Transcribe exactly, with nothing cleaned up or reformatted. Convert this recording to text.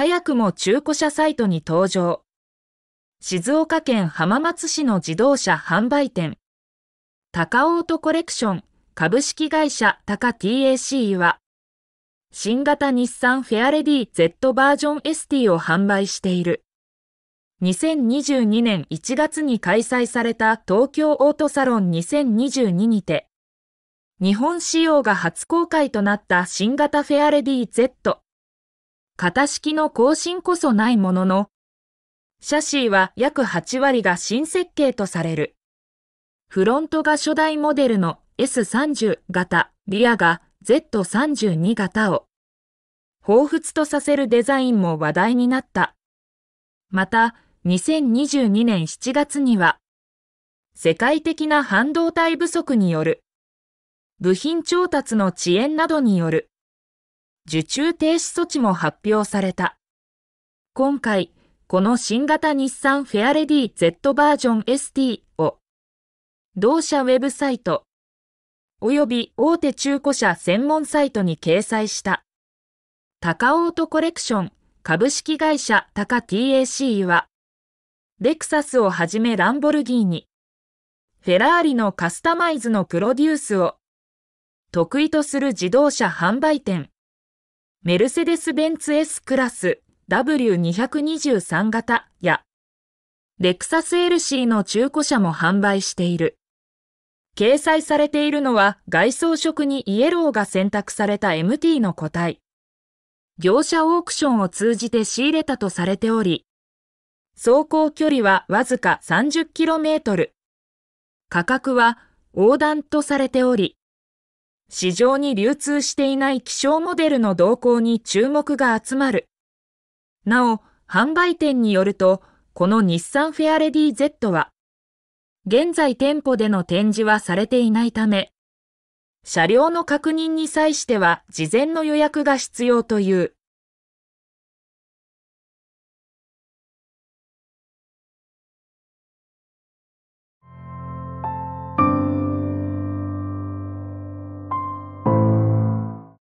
早くも中古車サイトに登場。静岡県浜松市の自動車販売店、タカオートコレクション株式会社タカ ティーエーシー は、新型日産フェアレディ ゼット バージョン エスティー を販売している。にせんにじゅうにねんいちがつに開催された東京オートサロンにせんにじゅうににて、日本仕様が初公開となった新型フェアレディ ゼット。型式の更新こそないものの、シャシーは約はちわりが新設計とされる。フロントが初代モデルの エスさんじゅうがた、リアが ゼットさんじゅうにがたを、彷彿とさせるデザインも話題になった。また、にせんにじゅうにねんしちがつには、世界的な半導体不足による、部品調達の遅延などによる、受注停止措置も発表された。今回、この新型日産フェアレディ ゼット バージョン エスティー を、同社ウェブサイト、および大手中古車専門サイトに掲載した。タカオートコレクション株式会社タカ ティーエーシー は、レクサスをはじめランボルギーニ、フェラーリのカスタマイズのプロデュースを、得意とする自動車販売店、メルセデス・ベンツ S クラス、ダブリューにひゃくにじゅうさんがたや、レクサス エルシー の中古車も販売している。掲載されているのは外装色にイエローが選択された エムティー の個体。業者オークションを通じて仕入れたとされており、走行距離はわずか さんじゅっキロメートル。価格は横断とされており、市場に流通していない希少モデルの動向に注目が集まる。なお、販売店によると、この日産フェアレディ ゼット は、現在店舗での展示はされていないため、車両の確認に際しては事前の予約が必要という。